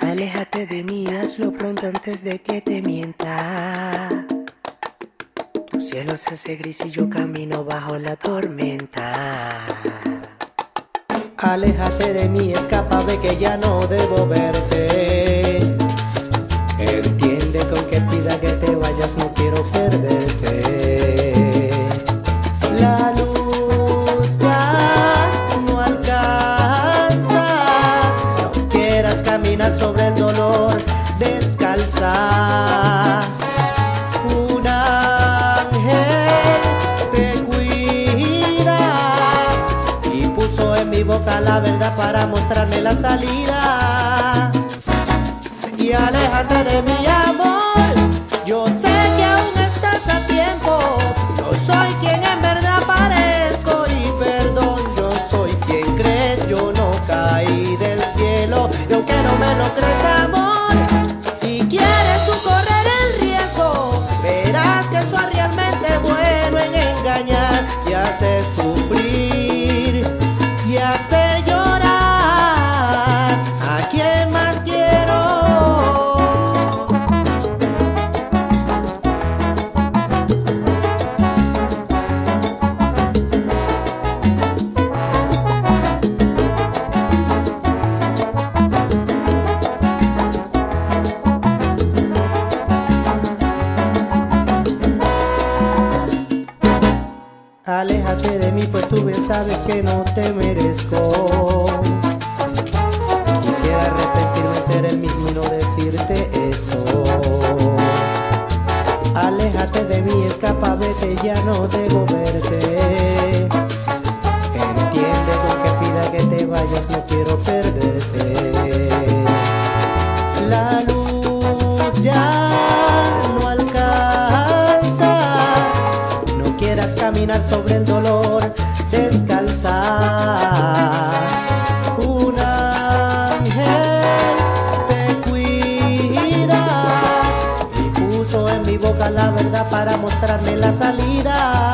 Aléjate de mí, hazlo pronto antes de que te mienta. Tu cielo se hace gris y yo camino bajo la tormenta. Aléjate de mí, escapa, ve que ya no debo verte. Entiende con que pida que te vayas, no quiero perderte. La luz ya no alcanza, no quieras caminar sobre descalza. Un ángel te cuida y puso en mi boca la verdad para mostrarme la salida. Y aléjate de mi amor, yo sé que aún estás a tiempo. Yo soy quien en verdad parezco y perdón, yo soy quien crees. Yo no caí del cielo y aunque no me lo crees, amor, sufrir y hacer llorar a quien más quiero. Aléjate de mí, pues tú bien sabes que no te merezco. Quisiera arrepentirme, ser el mismo y no decirte esto. Aléjate de mí, escapa, vete, ya no debo verte. Entiende lo que pida que te vayas, no quiero perderte. La luz ya no alcanza, no quieras caminar sobre el dolor, descalza. Un ángel te cuida y puso en mi boca la verdad para mostrarme la salida.